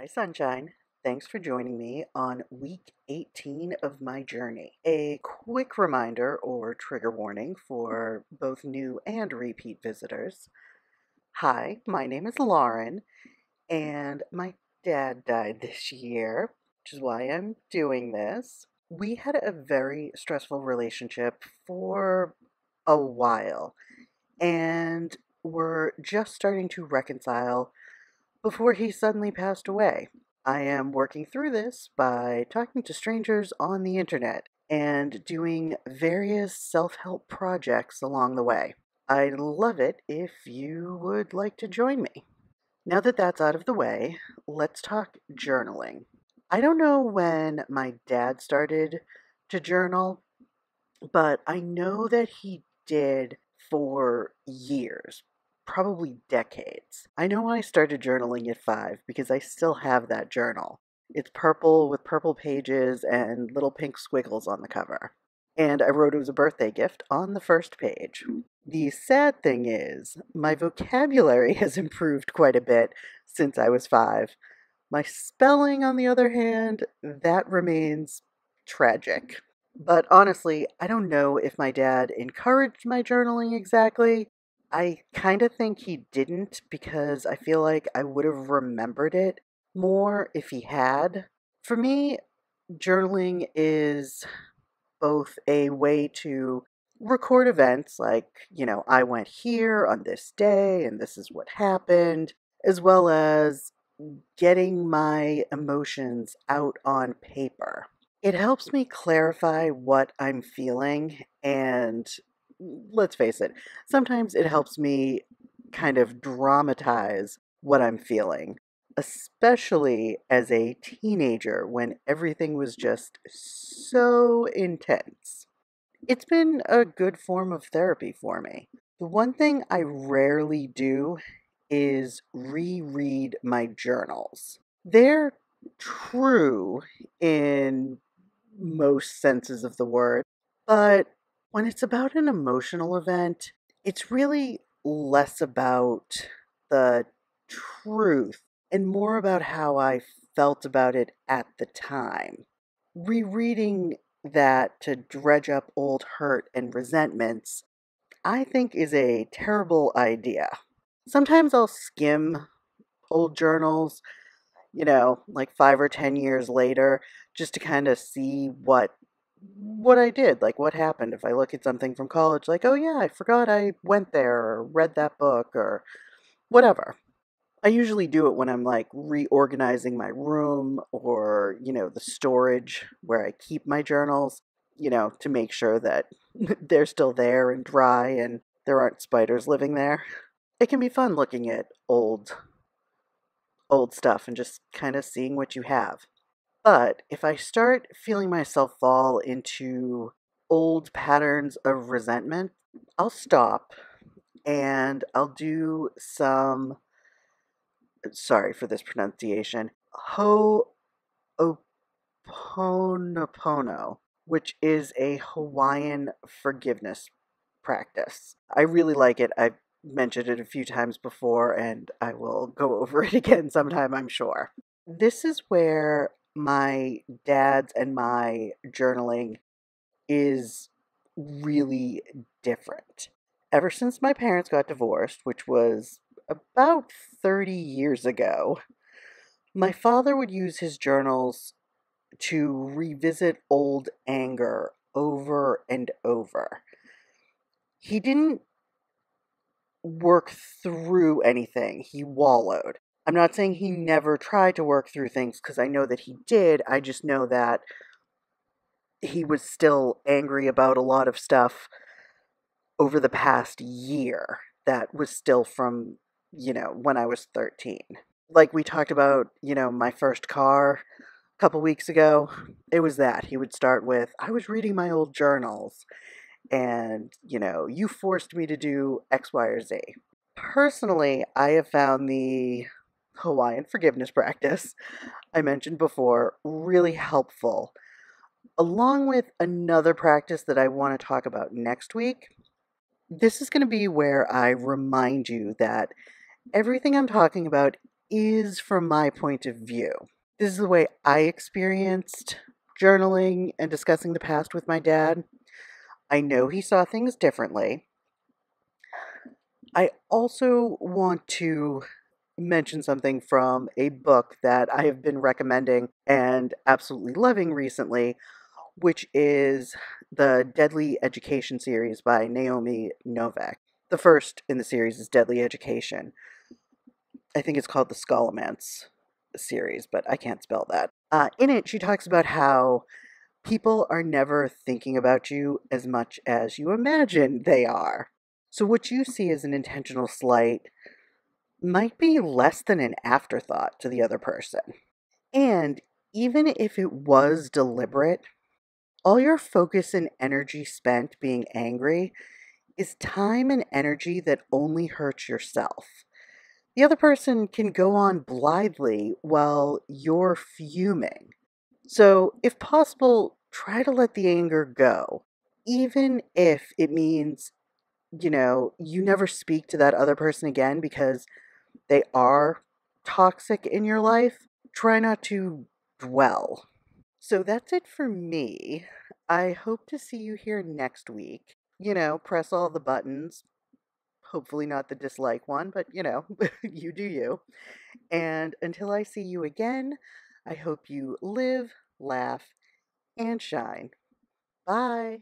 Hi Sunshine, thanks for joining me on week 18 of my journey. A quick reminder or trigger warning for both new and repeat visitors. Hi, my name is Lauren and my dad died this year, which is why I'm doing this. We had a very stressful relationship for a while and we're just starting to reconcile before he suddenly passed away. I am working through this by talking to strangers on the internet and doing various self-help projects along the way. I'd love it if you would like to join me. Now that that's out of the way, let's talk journaling. I don't know when my dad started to journal, but I know that he did for years. Probably decades. I know I started journaling at 5 because I still have that journal. It's purple with purple pages and little pink squiggles on the cover. And I wrote it was a birthday gift on the first page. The sad thing is, my vocabulary has improved quite a bit since I was 5. My spelling, on the other hand, that remains tragic. But honestly, I don't know if my dad encouraged my journaling exactly. I kind of think he didn't because I feel like I would have remembered it more if he had. For me, journaling is both a way to record events like, I went here on this day and this is what happened, as well as getting my emotions out on paper. It helps me clarify what I'm feeling and let's face it, sometimes it helps me kind of dramatize what I'm feeling, especially as a teenager when everything was just so intense. It's been a good form of therapy for me. The one thing I rarely do is reread my journals. They're true in most senses of the word, but when it's about an emotional event, it's really less about the truth and more about how I felt about it at the time. Rereading that to dredge up old hurt and resentments, I think is a terrible idea. Sometimes I'll skim old journals, like 5 or 10 years later, just to kind of see what I did, like what happened. If I look at something from college, like, oh yeah, I forgot I went there or read that book or whatever. I usually do it when I'm like reorganizing my room or, the storage where I keep my journals, to make sure that they're still there and dry and there aren't spiders living there. It can be fun looking at old stuff and just kind of seeing what you have. But if I start feeling myself fall into old patterns of resentment, I'll stop and I'll do some, sorry for this pronunciation, Ho'oponopono, which is a Hawaiian forgiveness practice. I really like it. I've mentioned it a few times before and I will go over it again sometime, I'm sure. This is where my dad's and my journaling is really different. Ever since my parents got divorced, which was about 30 years ago, my father would use his journals to revisit old anger over and over. He didn't work through anything. He wallowed. I'm not saying he never tried to work through things because I know that he did. I just know that he was still angry about a lot of stuff over the past year that was still from, when I was 13. Like we talked about, my first car a couple weeks ago, it was that. He would start with, I was reading my old journals and, you forced me to do X, Y, or Z. Personally, I have found the Hawaiian forgiveness practice I mentioned before really helpful, along with another practice that I want to talk about next week. This is going to be where I remind you that everything I'm talking about is from my point of view. This is the way I experienced journaling and discussing the past with my dad. I know he saw things differently. I also want to mention something from a book that I have been recommending and absolutely loving recently, which is the Deadly Education series by Naomi Novik. The first in the series is Deadly Education. I think it's called the Scholomance series, but I can't spell that. In it, she talks about how people are never thinking about you as much as you imagine they are. So what you see as an intentional slight might be less than an afterthought to the other person. And even if it was deliberate, all your focus and energy spent being angry is time and energy that only hurts yourself. The other person can go on blithely while you're fuming. So if possible, try to let the anger go, even if it means you never speak to that other person again because they are toxic in your life. Try not to dwell. So that's it for me. I hope to see you here next week. Press all the buttons. Hopefully not the dislike one, but you do you. And until I see you again, I hope you live, laugh, and shine. Bye.